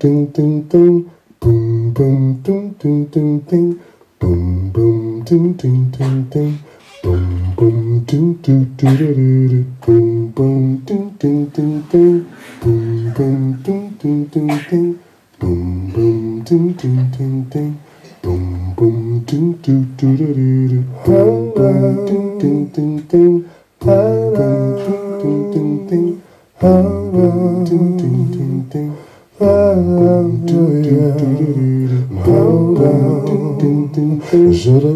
dun dun dun, boom boom dun dun dun dun, boom boom dun dun dun dun, boom boom dun dun dun dun, boom boom dun dun dun dun, boom boom dun dun dun dun, boom boom dun dun dun dun, boom boom dun dun dun dun, boom boom dun dun dun dun, boom boom dun dun dun. Shut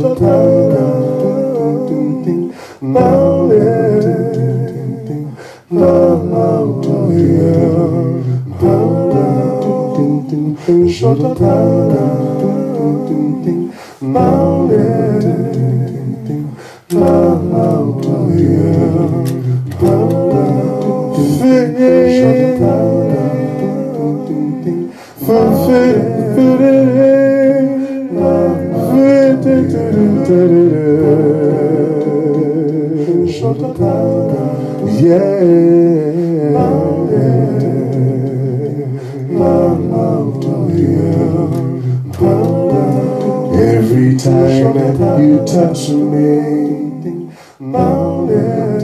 up, every time that you touch me,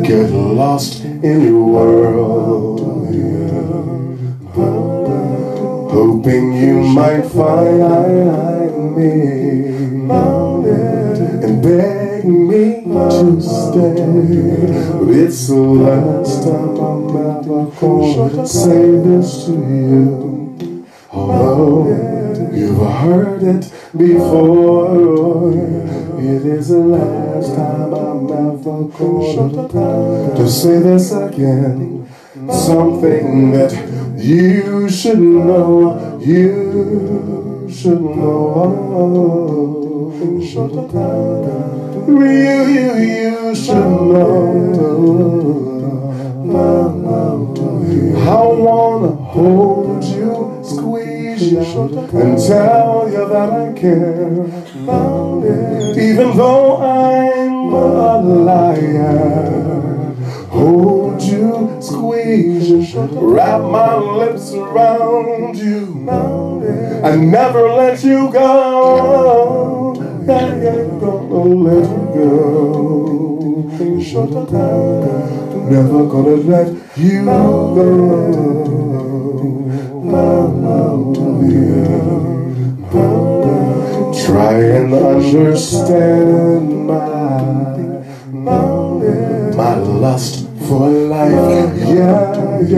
get lost in your world, hoping you might find me and beg me to stay. It's the last time I'm ever gonna say this to you. Oh, you've heard it before. It is the last time I'm ever going to say this again. Something that you should know. You should know. You should know. I wanna hold you, squeeze you, and tell you that I care, even though I'm a liar. Hold you, squeeze you, wrap my lips around you, and never let you go. I ain't gonna let you go. Never gonna let you go. Try and understand my lust for life. Yeah.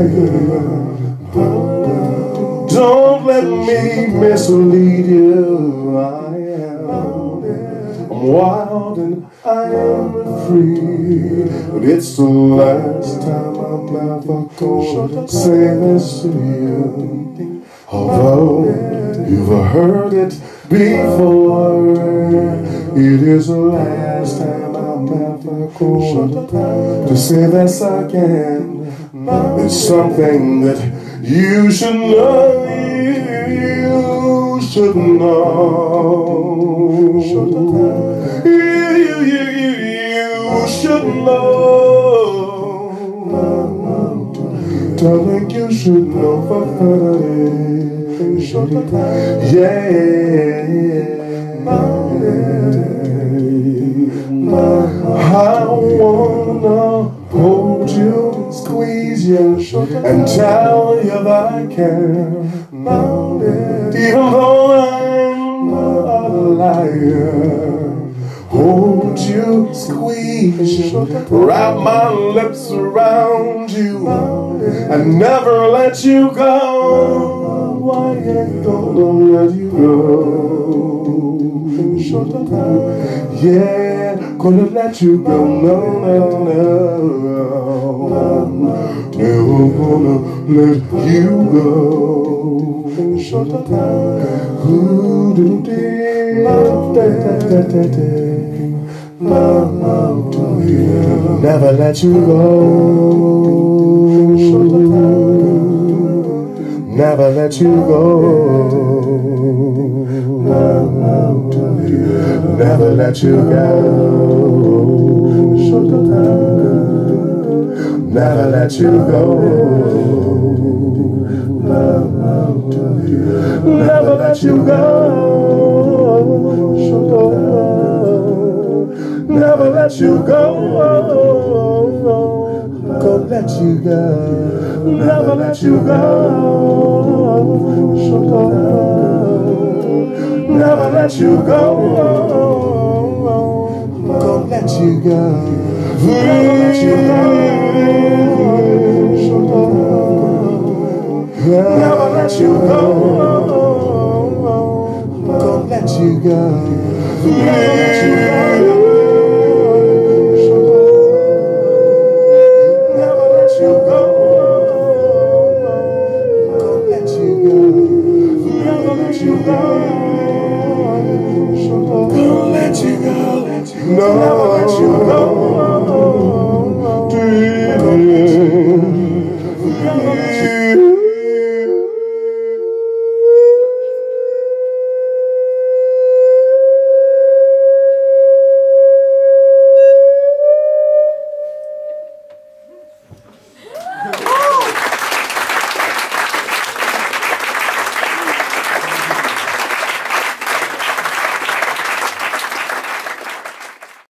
Don't let me mislead you. I'm wild and I am free. But it's the last time I'm ever gonna say this to you. Although you've heard it before, it is the last time I'm ever going to say this again. It's something that you should know. You should know. You should know. Darling, you should know for I wanna hold you, squeeze you, and tell you that I care, even though I'm a liar. Hold you, squeeze you, wrap my lips around you, and never let you go. I ain't gonna let you go. Yeah, gonna let you go. No, no, no. Never gonna let you go. Who do they? Never let you go. Never let you go. never let you go. Never let you go. Never let you go. Never let you go. Don't let you go. Never let you go. Never let you go. Don't let you go. Never let you go. Never let you go. Don't let you go. Never let you go.